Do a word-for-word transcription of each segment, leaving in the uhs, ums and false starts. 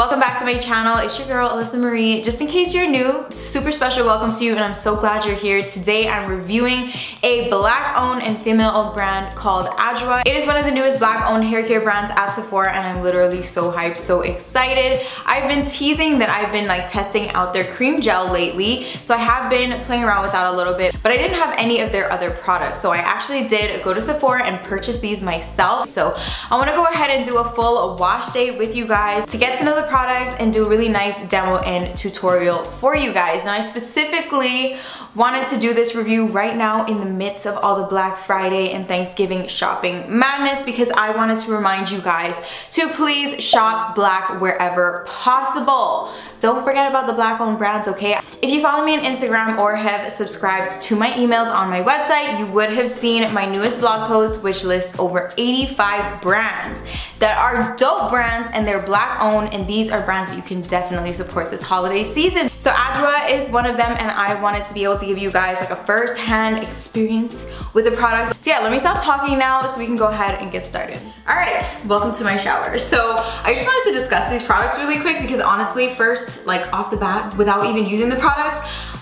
welcome back to my channel. It's your girl, Alyssa Marie. Just in case you're new, super special welcome to you, and I'm so glad you're here. Today, I'm reviewing a black-owned and female-owned brand called Adwoa. It is one of the newest black-owned hair care brands at Sephora, and I'm literally so hyped, so excited. I've been teasing that I've been like testing out their cream gel lately, so I have been playing around with that a little bit, but I didn't have any of their other products, so I actually did go to Sephora and purchase these myself. So I wanna go ahead and do a full wash day with you guys to get to know the products and do a really nice demo and tutorial for you guys. Now I specifically wanted to do this review right now in the midst of all the Black Friday and Thanksgiving shopping madness because I wanted to remind you guys to please shop black wherever possible. Don't forget about the black-owned brands, okay? If you follow me on Instagram or have subscribed to my emails on my website, you would have seen my newest blog post, which lists over eighty-five brands that are dope brands and they're black-owned, and these are brands that you can definitely support this holiday season. So Adwoa is one of them, and I wanted to be able to to give you guys like a first-hand experience with the products. So yeah, let me stop talking now so we can go ahead and get started. All right, welcome to my shower. So I just wanted to discuss these products really quick because honestly, first, like off the bat, without even using the products,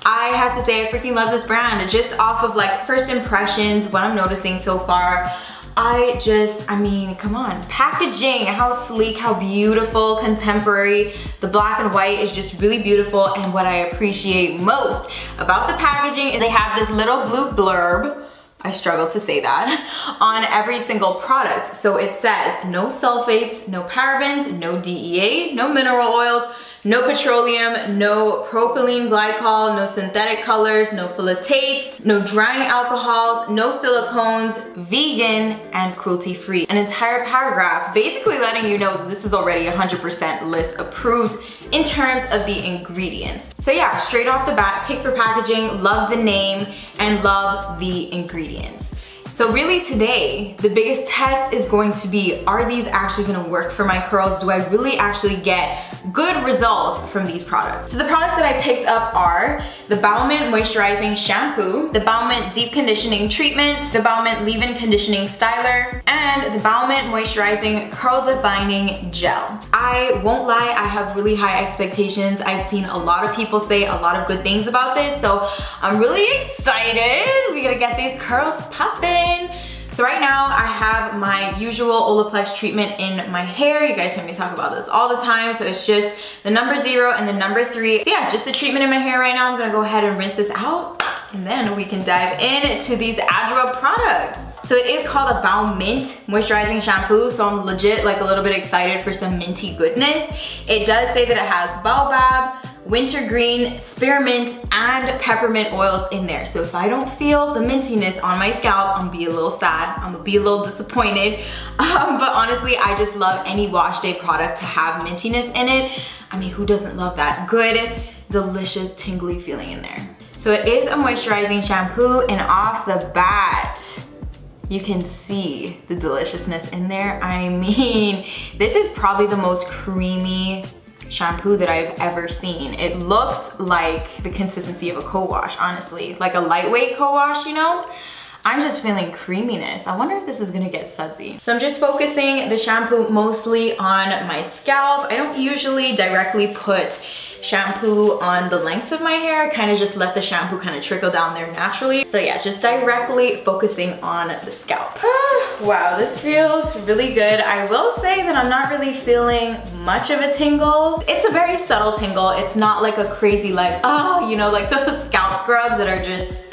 I have to say I freaking love this brand. Just off of like first impressions, what I'm noticing so far, I just, I mean, come on. Packaging, how sleek, how beautiful, contemporary. The black and white is just really beautiful, and what I appreciate most about the packaging is they have this little blue blurb, I struggle to say that, on every single product. So it says no sulfates, no parabens, no D E A, no mineral oils, no petroleum, no propylene glycol, no synthetic colors, no phthalates, no drying alcohols, no silicones, vegan, and cruelty-free. An entire paragraph basically letting you know that this is already one hundred percent list approved in terms of the ingredients. So yeah, straight off the bat, tick for packaging, love the name, and love the ingredients. So really today, the biggest test is going to be, are these actually gonna work for my curls? Do I really actually get good results from these products? So the products that I picked up are the Baumann Moisturizing Shampoo, the Baumann Deep Conditioning Treatment, the Baumann Leave-In Conditioning Styler, and the Baumann Moisturizing Curl Defining Gel. I won't lie, I have really high expectations. I've seen a lot of people say a lot of good things about this, so I'm really excited. We're gonna get these curls popping. So right now I have my usual Olaplex treatment in my hair. You guys hear me talk about this all the time. So it's just the number zero and the number three. So yeah, just a treatment in my hair right now. I'm gonna go ahead and rinse this out, and then we can dive into these Adwoa products. So it is called a Baumann Moisturizing Shampoo, so I'm legit like a little bit excited for some minty goodness. It does say that it has baobab, wintergreen, spearmint, and peppermint oils in there. So if I don't feel the mintiness on my scalp, I'm gonna be a little sad, I'm gonna be a little disappointed. Um, but honestly, I just love any wash day product to have mintiness in it. I mean, who doesn't love that good, delicious, tingly feeling in there? So it is a moisturizing shampoo, and off the bat, you can see the deliciousness in there. I mean, this is probably the most creamy shampoo that I've ever seen. It looks like the consistency of a co-wash, honestly. Like a lightweight co-wash, you know? I'm just feeling creaminess. I wonder if this is gonna get sudsy. So I'm just focusing the shampoo mostly on my scalp. I don't usually directly put shampoo on the lengths of my hair, kind of just let the shampoo kind of trickle down there naturally. So yeah, just directly focusing on the scalp. Wow, this feels really good. I will say that I'm not really feeling much of a tingle. It's a very subtle tingle. It's not like a crazy like, oh, you know, like those scalp scrubs that are just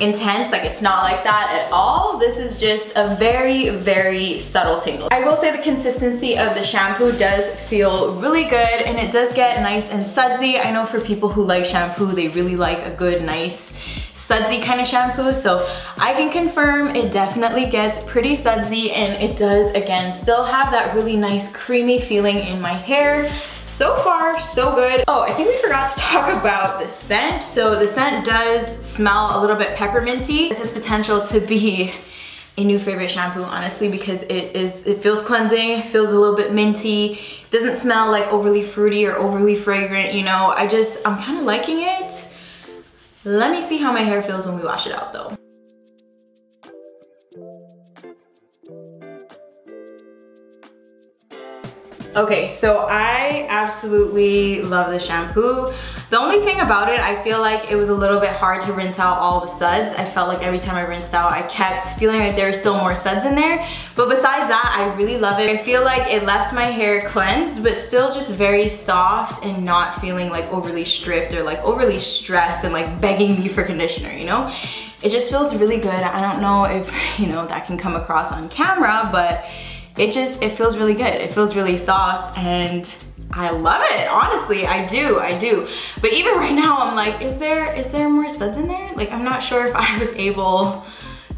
intense. Like, it's not like that at all. This is just a very, very subtle tingle. I will say the consistency of the shampoo does feel really good, and it does get nice and sudsy. I know for people who like shampoo, they really like a good, nice, sudsy kind of shampoo, so I can confirm it definitely gets pretty sudsy, and it does, again, still have that really nice creamy feeling in my hair. So far, so good. Oh, I think we forgot to talk about the scent. So the scent does smell a little bit pepperminty. This has potential to be a new favorite shampoo, honestly, because it is, it feels cleansing, feels a little bit minty, doesn't smell like overly fruity or overly fragrant, you know? I just, I'm kind of liking it. Let me see how my hair feels when we wash it out though. Okay, so I absolutely love the shampoo. The only thing about it, I feel like it was a little bit hard to rinse out all the suds. I felt like every time I rinsed out, I kept feeling like there were still more suds in there. But besides that, I really love it. I feel like it left my hair cleansed, but still just very soft and not feeling like overly stripped or like overly stressed and like begging me for conditioner, you know? It just feels really good. I don't know if, you know, that can come across on camera, but it just, it feels really good. It feels really soft and I love it, honestly, I do, I do. But even right now, I'm like, is there, is there more suds in there? Like, I'm not sure if I was able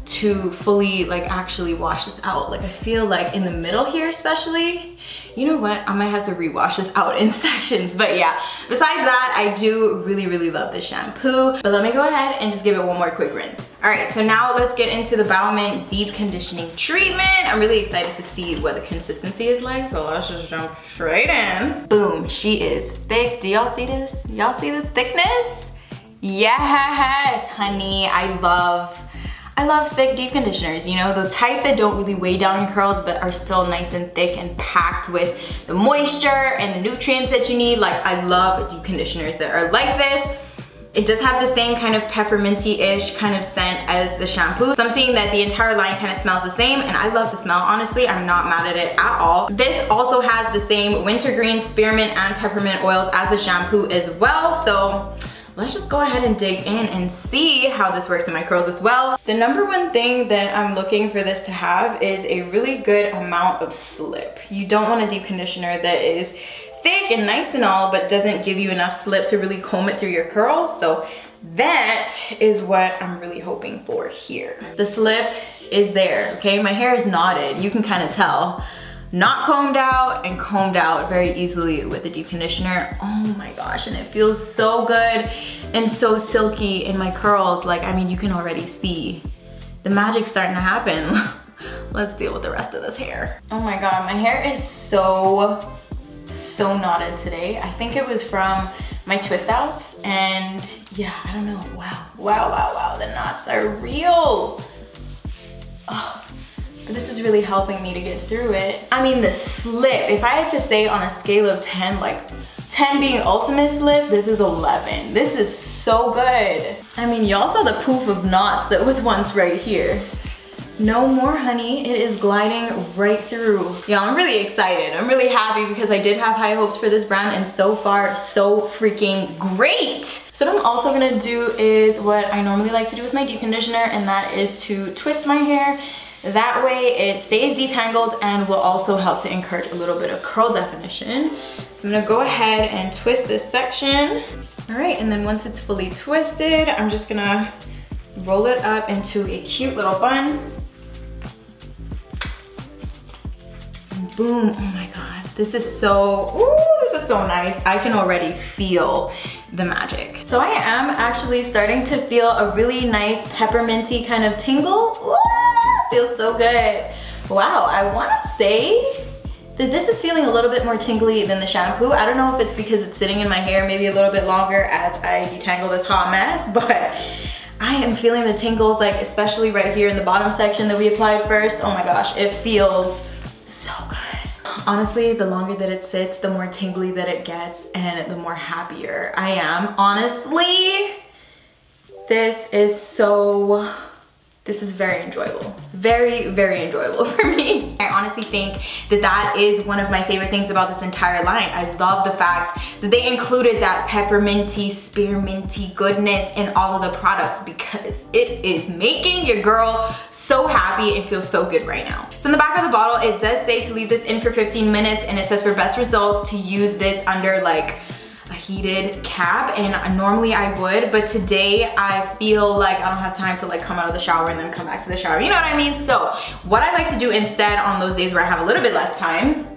to fully, like, actually wash this out. Like, I feel like in the middle here especially, you know what, I might have to rewash this out in sections. But yeah, besides that, I do really, really love this shampoo. But let me go ahead and just give it one more quick rinse. All right, so now let's get into the Baume Deep Conditioning Treatment. I'm really excited to see what the consistency is like, so let's just jump straight in. Boom, she is thick. Do y'all see this? Y'all see this thickness? Yes, honey, I love, I love thick deep conditioners, you know, the type that don't really weigh down your curls but are still nice and thick and packed with the moisture and the nutrients that you need. Like, I love deep conditioners that are like this. It does have the same kind of pepperminty-ish kind of scent as the shampoo. So I'm seeing that the entire line kind of smells the same, and I love the smell, honestly. I'm not mad at it at all. This also has the same wintergreen, spearmint, and peppermint oils as the shampoo as well. So let's just go ahead and dig in and see how this works in my curls as well. The number one thing that I'm looking for this to have is a really good amount of slip. You don't want a deep conditioner that is thick and nice and all, but doesn't give you enough slip to really comb it through your curls. So that is what I'm really hoping for here. The slip is there, okay? My hair is knotted, you can kind of tell. Not combed out and combed out very easily with the deep conditioner. Oh my gosh, and it feels so good and so silky in my curls. Like, I mean, you can already see the magic starting to happen. Let's deal with the rest of this hair. Oh my God, my hair is so so knotted today. I think it was from my twist outs, and yeah, I don't know. Wow, wow, wow, wow, the knots are real. Oh, but this is really helping me to get through it. I mean, the slip, if I had to say on a scale of ten, like ten being ultimate slip, this is eleven. This is so good. I mean, y'all saw the poof of knots that was once right here. No more, honey. It is gliding right through. Yeah, I'm really excited. I'm really happy because I did have high hopes for this brand, and so far, so freaking great. So what I'm also gonna do is what I normally like to do with my deep conditioner, and that is to twist my hair. That way it stays detangled and will also help to encourage a little bit of curl definition. So I'm gonna go ahead and twist this section. All right, and then once it's fully twisted, I'm just gonna roll it up into a cute little bun. Boom, oh my God. This is so, ooh, this is so nice. I can already feel the magic. So I am actually starting to feel a really nice pepperminty kind of tingle. Ooh, feels so good. Wow, I wanna say that this is feeling a little bit more tingly than the shampoo. I don't know if it's because it's sitting in my hair maybe a little bit longer as I detangle this hot mess, but I am feeling the tingles, like especially right here in the bottom section that we applied first. Oh my gosh, it feels so good. Honestly, the longer that it sits, the more tingly that it gets and the more happier I am. Honestly, this is so, this is very enjoyable. Very, very enjoyable for me. I honestly think that that is one of my favorite things about this entire line. I love the fact that they included that pepperminty, spearminty goodness in all of the products because it is making your girl so happy and feels so good right now. So in the back of the bottle, it does say to leave this in for fifteen minutes, and it says for best results to use this under like a heated cap, and normally I would, but today I feel like I don't have time to like come out of the shower and then come back to the shower, you know what I mean? So what I like to do instead on those days where I have a little bit less time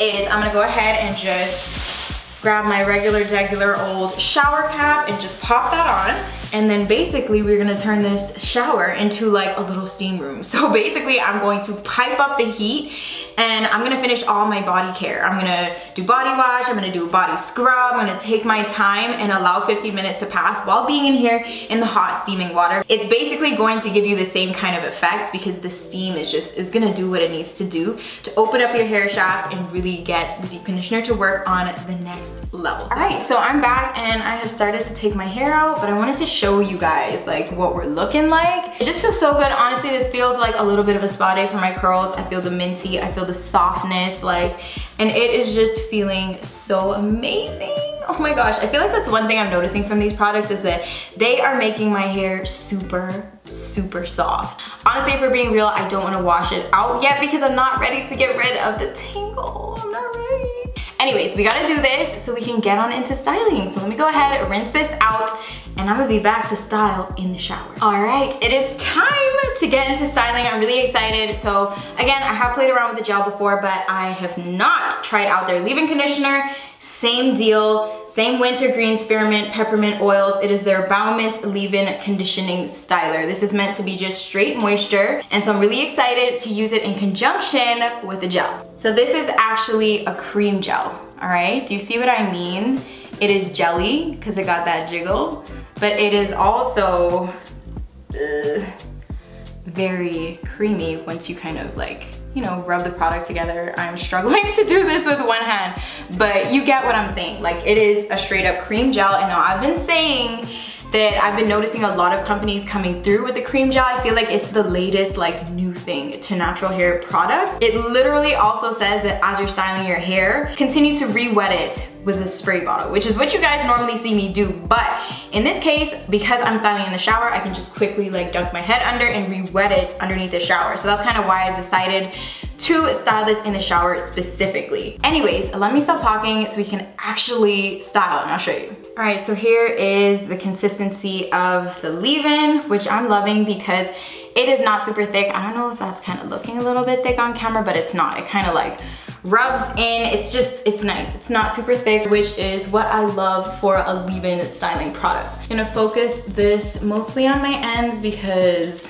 is I'm gonna go ahead and just grab my regular degular old shower cap and just pop that on. And then basically we're gonna turn this shower into like a little steam room. So basically I'm going to pipe up the heat and I'm gonna finish all my body care. I'm gonna do body wash, I'm gonna do a body scrub, I'm gonna take my time and allow fifteen minutes to pass while being in here in the hot steaming water. It's basically going to give you the same kind of effect because the steam is just, is gonna do what it needs to do to open up your hair shaft and really get the deep conditioner to work on the next level. So, all right, so I'm back and I have started to take my hair out, but I wanted to show you guys like what we're looking like. It just feels so good. Honestly, this feels like a little bit of a spa day for my curls. I feel the minty, I feel the softness, like, and it is just feeling so amazing. Oh my gosh, I feel like that's one thing I'm noticing from these products is that they are making my hair super, super soft. Honestly, if we're being real, I don't want to wash it out yet because I'm not ready to get rid of the tingle. I'm not ready. Anyways, we gotta do this so we can get on into styling. So let me go ahead, rinse this out, and I'm gonna be back to style in the shower. All right, it is time to get into styling. I'm really excited. So again, I have played around with the gel before, but I have not tried out their leave-in conditioner. Same deal, same wintergreen, spearmint, peppermint oils. It is their Baumint Leave-In Conditioning Styler. This is meant to be just straight moisture, and so I'm really excited to use it in conjunction with the gel. So this is actually a cream gel, all right? Do you see what I mean? It is jelly, because it got that jiggle, but it is also uh, very creamy once you kind of like, you know, rub the product together. I'm struggling to do this with one hand, but you get what I'm saying. Like, it is a straight up cream gel, and now I've been saying that I've been noticing a lot of companies coming through with the cream gel. I feel like it's the latest like new thing to natural hair products. It literally also says that as you're styling your hair, continue to re-wet it with a spray bottle, which is what you guys normally see me do. But in this case, because I'm styling in the shower, I can just quickly like dunk my head under and re-wet it underneath the shower. So that's kind of why I decided to style this in the shower specifically. Anyways, let me stop talking so we can actually style and I'll show you. All right, so here is the consistency of the leave-in, which I'm loving because it is not super thick. I don't know if that's kind of looking a little bit thick on camera, but it's not. It kind of like rubs in. It's just, it's nice. It's not super thick, which is what I love for a leave-in styling product. I'm gonna focus this mostly on my ends because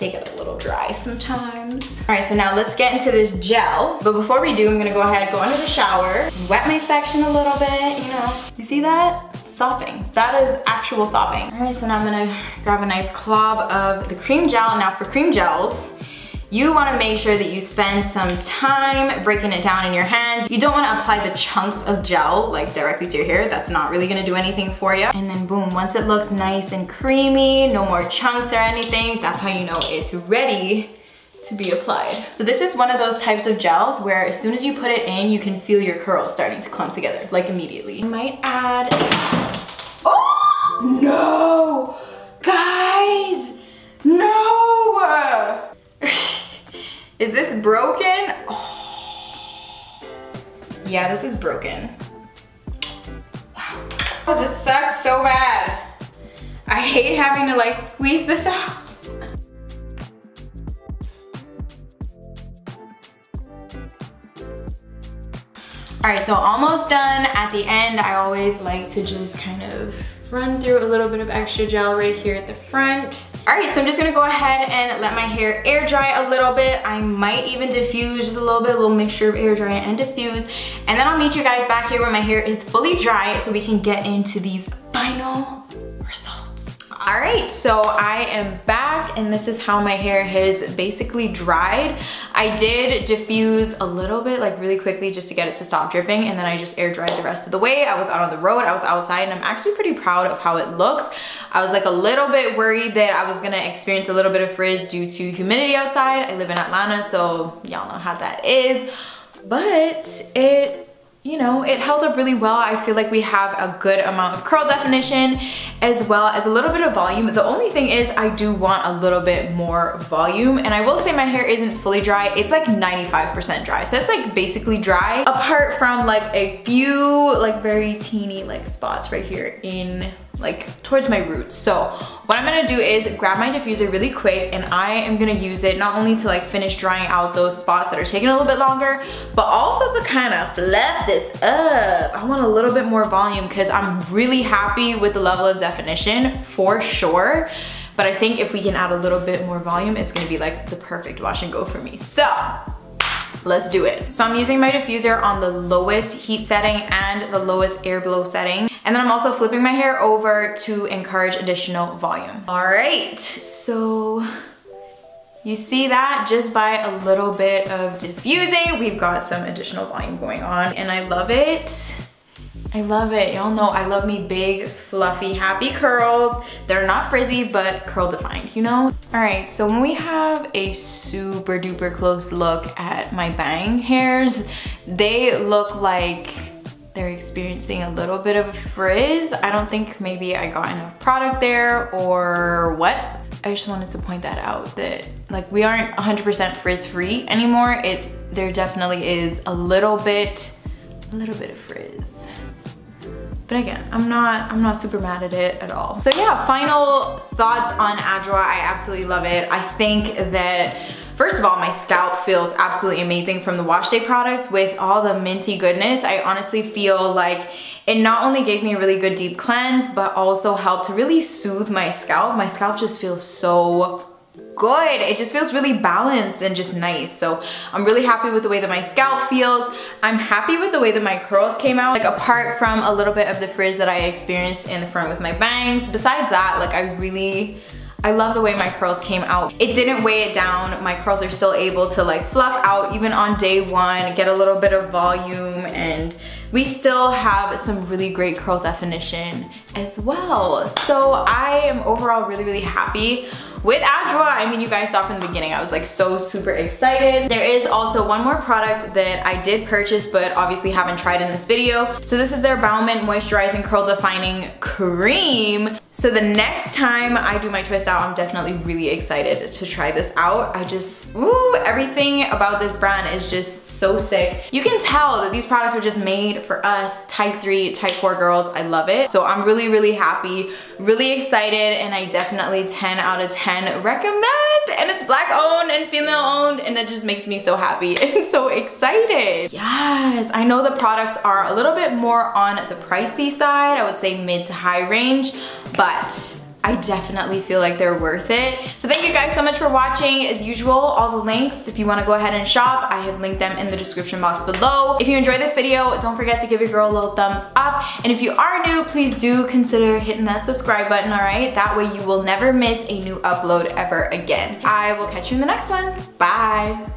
they get a little dry sometimes. All right, so now let's get into this gel. But before we do, I'm gonna go ahead, go under the shower, wet my section a little bit, you know. You see that? Sopping. That is actual sopping. All right, so now I'm gonna grab a nice glob of the cream gel. Now for cream gels, you wanna make sure that you spend some time breaking it down in your hand. You don't wanna apply the chunks of gel like directly to your hair. That's not really gonna do anything for you. And then boom, once it looks nice and creamy, no more chunks or anything, that's how you know it's ready to be applied. So this is one of those types of gels where as soon as you put it in, you can feel your curls starting to clump together, like immediately. I might add, oh no, guys, no. Is this broken? Oh. Yeah, this is broken. Wow. Oh, this sucks so bad. I hate having to like squeeze this out. All right, so almost done. At the end, I always like to just kind of run through a little bit of extra gel right here at the front. All right, so I'm just gonna go ahead and let my hair air dry a little bit. I might even diffuse just a little bit, a little mixture of air dry and diffuse. And then I'll meet you guys back here when my hair is fully dry so we can get into these final results. All right, so I am back and this is how my hair has basically dried. I did diffuse a little bit, like really quickly just to get it to stop dripping, and then I just air dried the rest of the way. I was out on the road, I was outside, and I'm actually pretty proud of how it looks. I was like a little bit worried that I was gonna experience a little bit of frizz due to humidity outside. I live in Atlanta, so y'all know how that is. But it, you know, it held up really well. I feel like we have a good amount of curl definition as well as a little bit of volume. The only thing is I do want a little bit more volume, and I will say my hair isn't fully dry. It's like ninety-five percent dry, so it's like basically dry apart from like a few like very teeny like spots right here in like towards my roots. So What I'm gonna do is grab my diffuser really quick, and I am gonna use it not only to like finish drying out those spots that are taking a little bit longer, but also to kind of fluff this up. I want a little bit more volume because I'm really happy with the level of definition for sure. But I think if we can add a little bit more volume, it's gonna be like the perfect wash and go for me. So, let's do it. So I'm using my diffuser on the lowest heat setting and the lowest air blow setting. And then I'm also flipping my hair over to encourage additional volume. All right, so you see that just by a little bit of diffusing, we've got some additional volume going on, and I love it. I love it. Y'all know I love me big, fluffy, happy curls. They're not frizzy, but curl defined, you know? All right, so when we have a super duper close look at my bang hairs, they look like they're experiencing a little bit of a frizz. I don't think maybe I got enough product there or what. I just wanted to point that out, that like we aren't one hundred percent frizz free anymore. It, there definitely is a little bit, a little bit of frizz. But again, I'm not I'm not super mad at it at all. So yeah, final thoughts on Adwoa. I absolutely love it. I think that, first of all, my scalp feels absolutely amazing from the wash day products with all the minty goodness. I honestly feel like it not only gave me a really good deep cleanse, but also helped to really soothe my scalp. My scalp just feels so good. It just feels really balanced and just nice. So I'm really happy with the way that my scalp feels. I'm happy with the way that my curls came out. Like apart from a little bit of the frizz that I experienced in the front with my bangs, besides that, like I really, I love the way my curls came out. It didn't weigh it down. My curls are still able to like fluff out even on day one, get a little bit of volume, and we still have some really great curl definition as well. So I am overall really, really happy with Adwoa. I mean, you guys saw from the beginning, I was like so super excited. There is also one more product that I did purchase, but obviously haven't tried in this video. So this is their Bauman Moisturizing Curl Defining Cream. So the next time I do my twist out, I'm definitely really excited to try this out. I just, ooh, everything about this brand is just so sick. You can tell that these products are just made for us, type three, type four girls. I love it. So I'm really, really happy, really excited, and I definitely ten out of ten recommend, and it's black owned and female owned, and that just makes me so happy and so excited. Yes, I know the products are a little bit more on the pricey side, I would say mid to high range, but I definitely feel like they're worth it. So thank you guys so much for watching. As usual, all the links, if you wanna go ahead and shop, I have linked them in the description box below. If you enjoyed this video, don't forget to give your girl a little thumbs up. And if you are new, please do consider hitting that subscribe button, all right? That way you will never miss a new upload ever again. I will catch you in the next one. Bye.